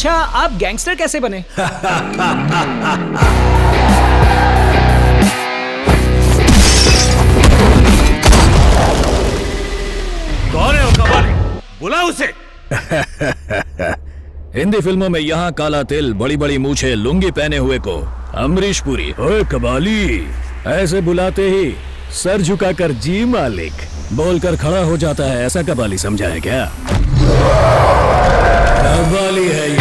अच्छा आप गैंगस्टर कैसे बने? कौन है वो कबाली? बुला उसे। हिंदी फिल्मों में यहाँ काला तिल, बड़ी बड़ी मूछे, लुंगी पहने हुए को अमरीश पुरी, ओए कबाली ऐसे बुलाते ही सर झुकाकर जी मालिक बोलकर खड़ा हो जाता है। ऐसा कबाली समझा है क्या? कबाली है।